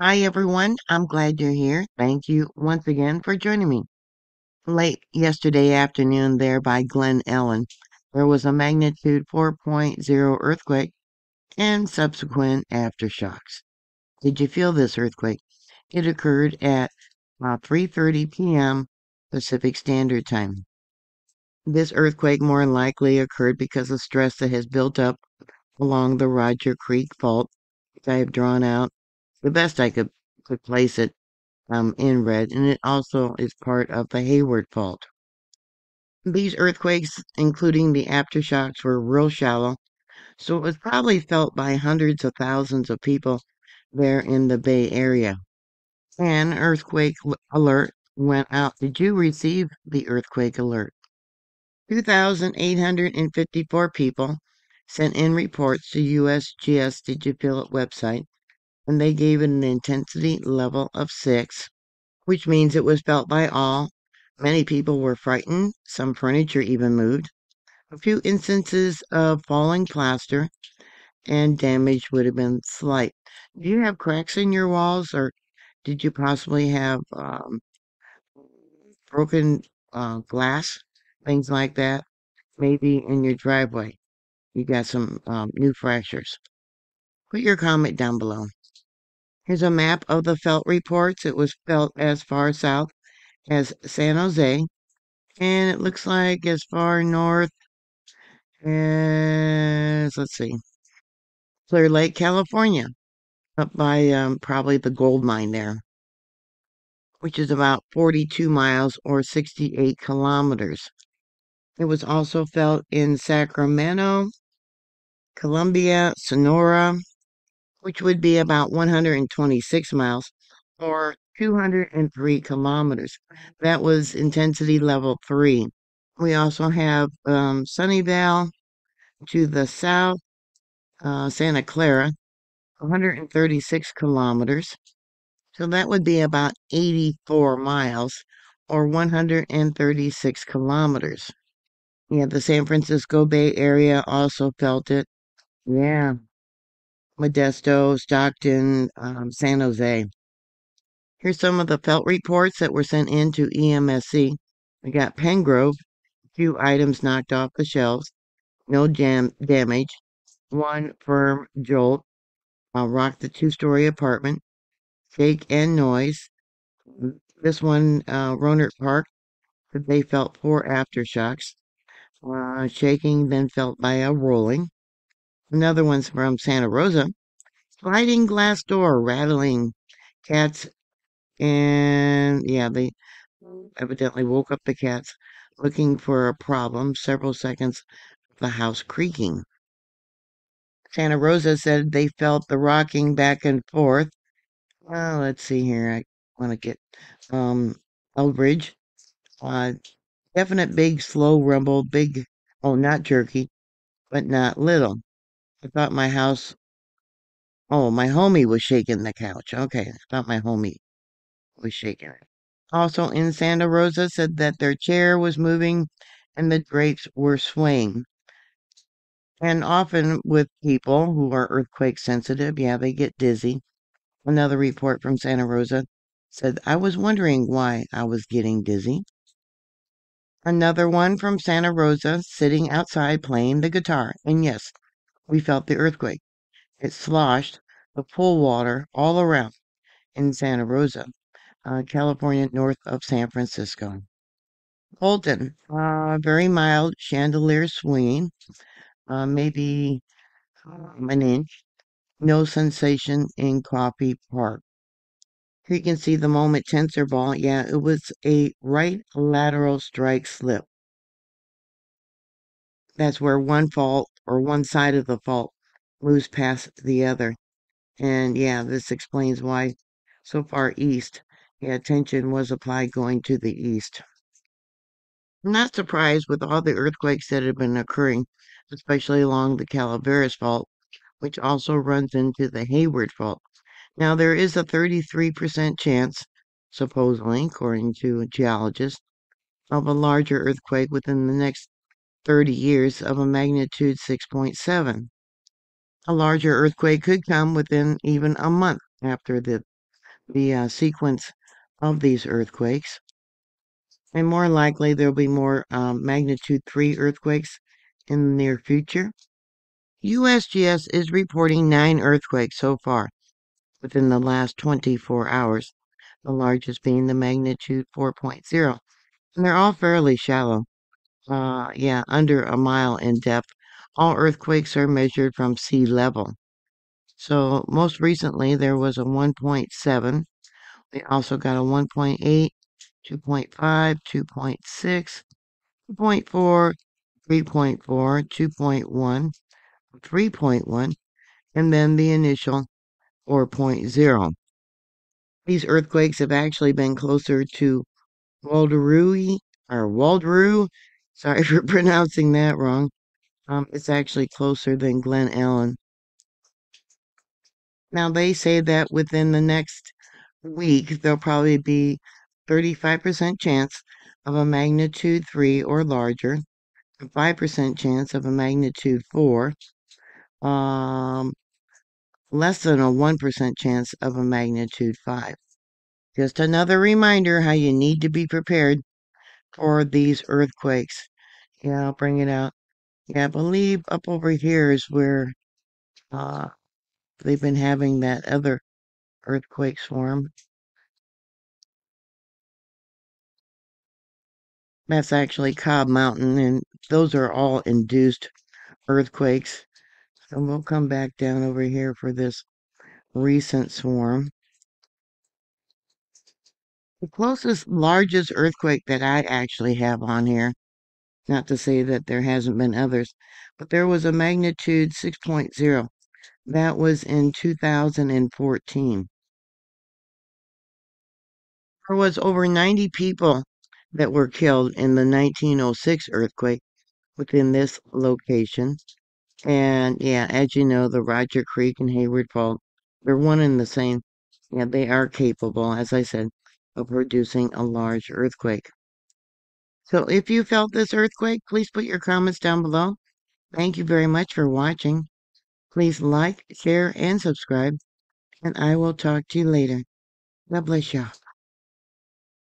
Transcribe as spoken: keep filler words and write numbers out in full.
Hi, everyone. I'm glad you're here. Thank you once again for joining me. Late yesterday afternoon there by Glen Ellen, there was a magnitude four point zero earthquake and subsequent aftershocks. Did you feel this earthquake? It occurred at uh, three thirty p m Pacific Standard Time. This earthquake more than likely occurred because of stress that has built up along the Rodgers Creek Fault, which I have drawn out the best I could, could place it um, in red, and it also is part of the Hayward Fault. These earthquakes, including the aftershocks, were real shallow, so it was probably felt by hundreds of thousands of people there in the Bay Area. An earthquake alert went out. Did you receive the earthquake alert? two thousand eight hundred fifty-four people sent in reports to U S G S Did You Feel It website, and they gave it an intensity level of six, which means it was felt by all. Many people were frightened. Some furniture even moved. A few instances of falling plaster and damage would have been slight. Do you have cracks in your walls, or did you possibly have um, broken uh, glass, things like that? Maybe in your driveway, you got some um, new fractures. Put your comment down below. Here's a map of the felt reports. It was felt as far south as San Jose, and it looks like as far north as, let's see, Clear Lake, California, up by um, probably the gold mine there, which is about forty-two miles or sixty-eight kilometers. It was also felt in Sacramento, Columbia, Sonora, which would be about one hundred twenty-six miles or two hundred three kilometers. That was intensity level three. We also have um, Sunnyvale to the south, uh, Santa Clara, one hundred thirty-six kilometers. So that would be about eighty-four miles or one hundred thirty-six kilometers. Yeah, the San Francisco Bay Area also felt it. Yeah. Modesto, Stockton, um, San Jose. Here's some of the felt reports that were sent in to E M S C. We got Pengrove, a few items knocked off the shelves, no jam damage, one firm jolt, uh, rocked the two-story apartment, shake and noise. This one, uh, Rohnert Park, they felt four aftershocks, uh, shaking then felt by a rolling. Another one's from Santa Rosa. Sliding glass door, rattling cats. And yeah, they evidently woke up the cats looking for a problem. Several seconds of the house creaking. Santa Rosa said they felt the rocking back and forth. Well, let's see here. I want to get um, Elbridge. Uh, definite big, slow rumble. Big, oh, not jerky, but not little. I thought my house, oh, my homie was shaking the couch. Okay, I thought my homie was shaking it. Also in Santa Rosa said that their chair was moving and the drapes were swaying. And often with people who are earthquake sensitive, yeah, they get dizzy. Another report from Santa Rosa said, I was wondering why I was getting dizzy. Another one from Santa Rosa, sitting outside playing the guitar. And yes, we felt the earthquake. It sloshed the pool water all around in Santa Rosa, uh, California, north of San Francisco. Holton, uh, very mild chandelier swinging, uh, maybe um, an inch. No sensation in Coffee Park. Here you can see the moment tensor ball. Yeah, it was a right lateral strike slip. That's where one fault or one side of the fault moves past the other. And yeah, this explains why so far east, yeah, tension was applied going to the east. I'm not surprised with all the earthquakes that have been occurring, especially along the Calaveras Fault, which also runs into the Hayward Fault. Now, there is a thirty-three percent chance, supposedly, according to geologists, of a larger earthquake within the next thirty years of a magnitude six point seven. A larger earthquake could come within even a month after the the uh, sequence of these earthquakes. And more likely, there'll be more um, magnitude three earthquakes in the near future. U S G S is reporting nine earthquakes so far within the last twenty-four hours, the largest being the magnitude four point zero. And they're all fairly shallow, uh, yeah, under a mile in depth. All earthquakes are measured from sea level. So most recently, there was a one point seven. We also got a one point eight, two point five, two point six, two point four, three point four, two point one, three point one, and then the initial four point zero. These earthquakes have actually been closer to Waldaroo, or Waldaroo. Sorry for pronouncing that wrong. Um, it's actually closer than Glen Ellen. Now, they say that within the next week, there'll probably be thirty-five percent chance of a magnitude three or larger, a five percent chance of a magnitude four, um, less than a one percent chance of a magnitude five. Just another reminder how you need to be prepared for these earthquakes. Yeah, I'll bring it out. Yeah, I believe up over here is where uh, they've been having that other earthquake swarm. That's actually Cobb Mountain, and those are all induced earthquakes. So we'll come back down over here for this recent swarm. The closest, largest earthquake that I actually have on here, not to say that there hasn't been others, but there was a magnitude six point zero. That was in two thousand fourteen. There was over ninety people that were killed in the nineteen oh six earthquake within this location. And yeah, as you know, the Rodgers Creek and Hayward Fault, they're one and the same. Yeah, they are capable, as I said, of producing a large earthquake. So if you felt this earthquake, please put your comments down below. Thank you very much for watching. Please like, share, and subscribe. And I will talk to you later. God bless y'all.